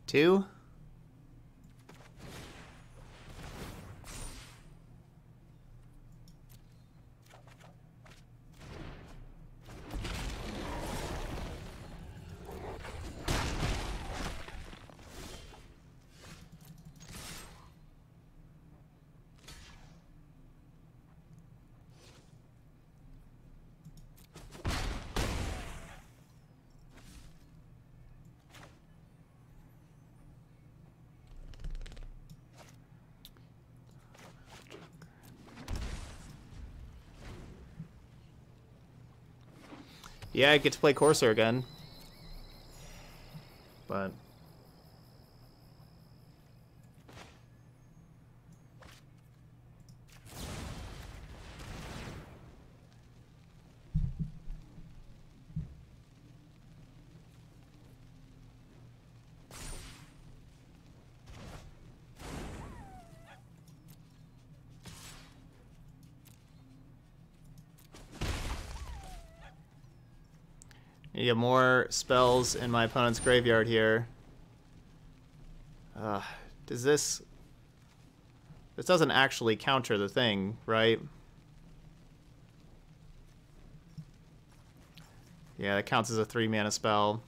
Two. Yeah, I get to play Corsair again. But... I need more spells in my opponent's graveyard here. Does this... This doesn't actually counter the thing, right? Yeah, that counts as a 3-mana spell.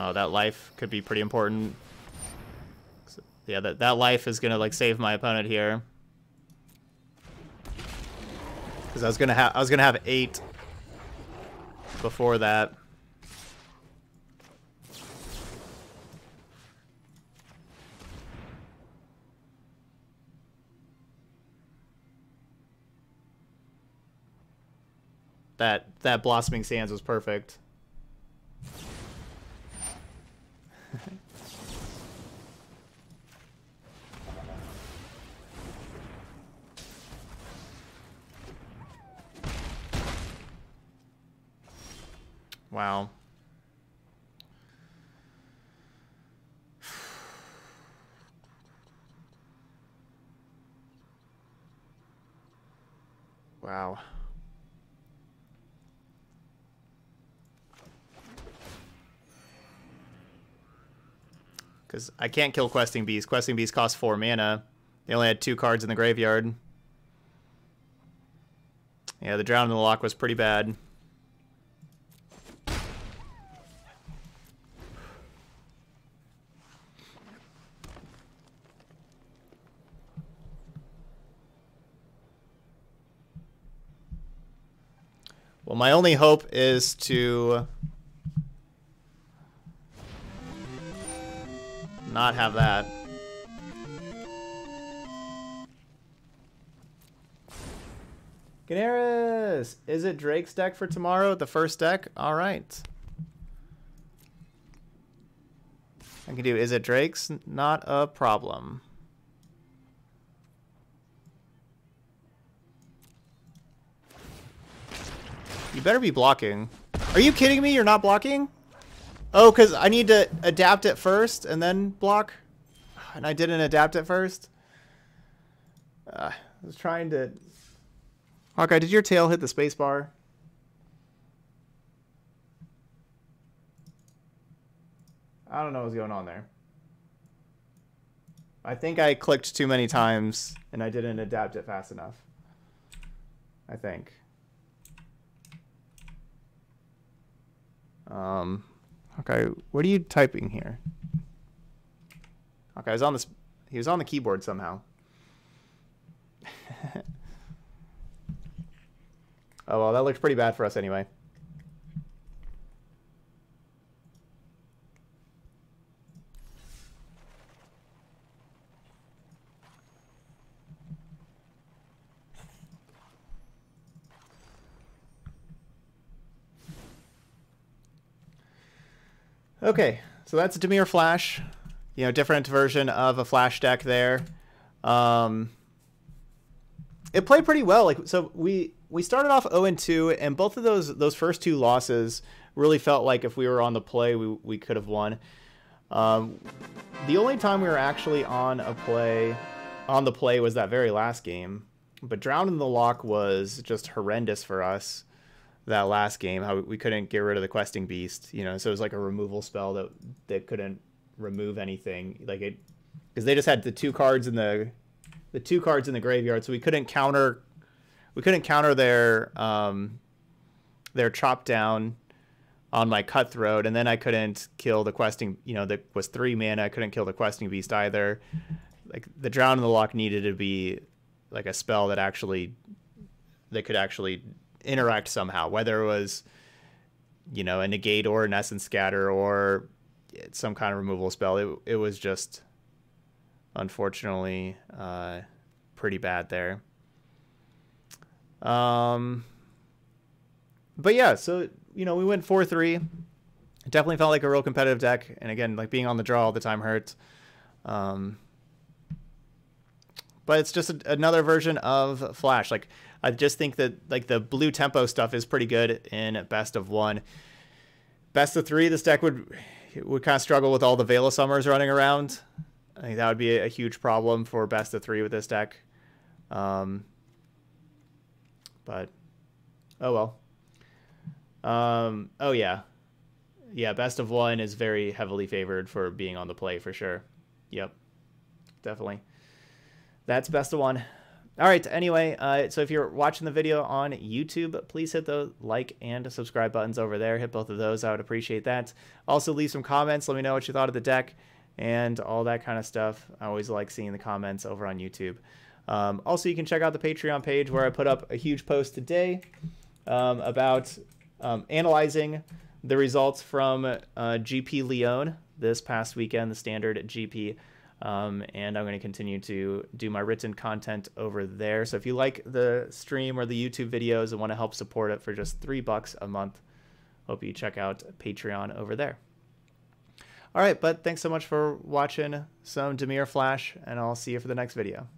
Oh, that life could be pretty important. So, yeah, that life is gonna like save my opponent here. Because I was gonna have 8 before that. That Blossoming Sands was perfect. Wow. Wow. Because I can't kill Questing Beast. Questing Beast costs 4 mana. They only had 2 cards in the graveyard. Yeah, the Drown in the Loch was pretty bad. Well, my only hope is to not have that. Ganaris! Is it Drake's deck for tomorrow? The first deck? Alright. I can do Is It Drake's? Not a problem. You better be blocking. Are you kidding me? You're not blocking? Oh, because I need to adapt it first and then block? And I didn't adapt it first? I was trying to... Hawkeye, did your tail hit the spacebar? I don't know what's going on there. I think I clicked too many times and I didn't adapt it fast enough. I think. Okay, what are you typing here? Okay, he was on the keyboard somehow. Oh, well, that looked pretty bad for us anyway. Okay, so that's Dimir Flash. You know, different version of a Flash deck there. It played pretty well. Like, so we started off 0-2, and both of those first two losses really felt like if we were on the play, we could have won. The only time we were actually on the play was that very last game. But Drown in the Loch was just horrendous for us. That last game, how we couldn't get rid of the Questing Beast, you know, so it was like a removal spell that couldn't remove anything, like it, because they just had the two cards in the graveyard, so we couldn't counter their chop down on my Cutthroat, and then I couldn't kill the Questing, you know, that was 3 mana. I couldn't kill the Questing Beast either. Like the Drown in the Loch needed to be like a spell that could actually interact somehow, whether it was, you know, a negate or an essence scatter or some kind of removal spell. It was just unfortunately pretty bad there. But yeah, so, you know, we went 4-3. It definitely felt like a real competitive deck, and again, like being on the draw all the time hurts. But it's just another version of Flash. Like, I just think that like the blue tempo stuff is pretty good in best of 1. Best of 3, this deck would kind of struggle with all the Veil of Summers running around. I think that would be a huge problem for best of 3 with this deck. But oh well. Oh yeah, yeah. Best of 1 is very heavily favored for being on the play for sure. Yep, definitely. That's best of 1. All right. Anyway, so if you're watching the video on YouTube, please hit the like and subscribe buttons over there. Hit both of those. I would appreciate that. Also, leave some comments. Let me know what you thought of the deck and all that kind of stuff. I always like seeing the comments over on YouTube. Also, you can check out the Patreon page where I put up a huge post today about analyzing the results from GP Leon this past weekend, the standard GP. And I'm going to continue to do my written content over there. So if you like the stream or the YouTube videos and want to help support it for just $3 a month, hope you check out Patreon over there. All right, but thanks so much for watching some Dimir Flash, and I'll see you for the next video.